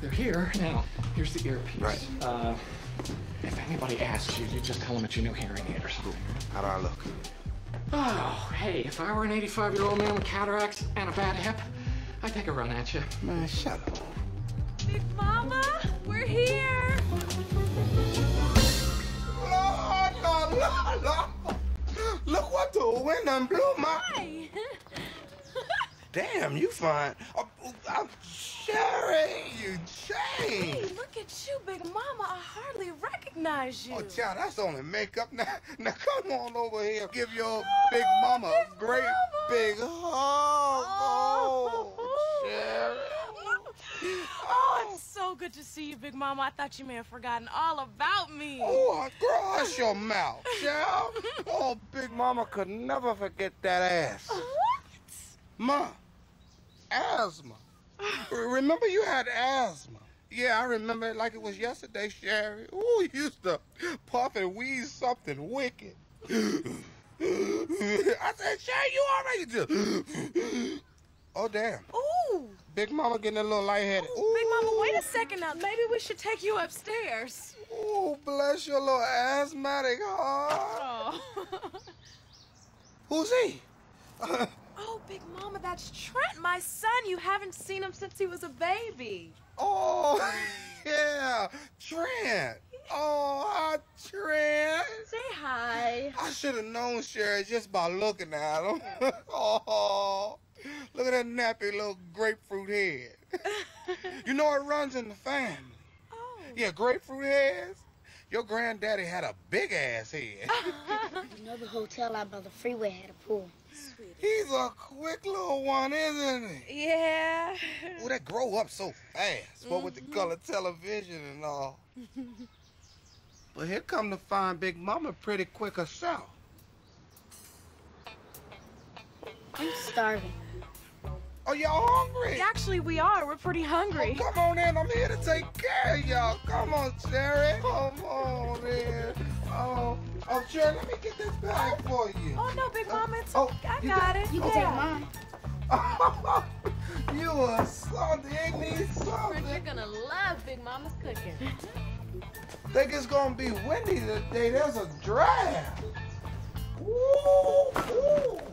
They're here now. Here's the earpiece. Right. If anybody asks you, you just tell them that you know hearing aid or something. How do I look? Oh, hey, if I were an 85-year-old man with cataracts and a bad hip, I'd take a run at you. Man, shut up. Big Momma, we're here. Lord, Lord, Lord, Lord. Look what the wind done blew my... Hi. Damn, you fine. I'm Sherry, you changed. Hey, look at you, Big Momma. I hardly recognize you. Oh, child, that's only makeup. Now come on over here. Give your Big Momma a great big hug. Oh, Sherry. Oh, it's so good to see you, Big Momma. I thought you may have forgotten all about me. Oh, girl, hush your mouth, child. Oh, Big Momma could never forget that ass. Ma, asthma. Remember you had asthma? Yeah, I remember it like it was yesterday, Sherry. Ooh, you used to puff and wheeze something wicked. I said, Sherry, you already do. Oh, damn. Ooh. Big Momma getting a little lightheaded. Ooh, ooh. Big Momma, wait a second now. Maybe we should take you upstairs. Ooh, bless your little asthmatic heart. Oh. Who's he? Oh, Big Momma, that's Trent, my son. You haven't seen him since he was a baby. Oh, yeah, Trent. Oh, hi, Trent. Say hi. I should have known Sherry just by looking at him. Oh, look at that nappy little grapefruit head. You know it runs in the family. Oh. Yeah, grapefruit heads. Your granddaddy had a big-ass head. Another hotel out by the freeway had a pool. Sweetie. He's a quick little one, isn't he? Yeah. Oh, that grow up so fast, but with the color television and all. But here come to find Big Momma pretty quick herself. I'm starving. Are y'all hungry? Actually, we are. We're pretty hungry. Oh, come on in. I'm here to take care of y'all. Come on, Sherry. Come on in. Oh, Sherry, let me get this bag for you. Oh, no, Big Momma. It's I got it. You can take mine. You are something. Ain't need something. You're going to love Big Mama's cooking. Think it's going to be windy today. There's a draft. Ooh, ooh.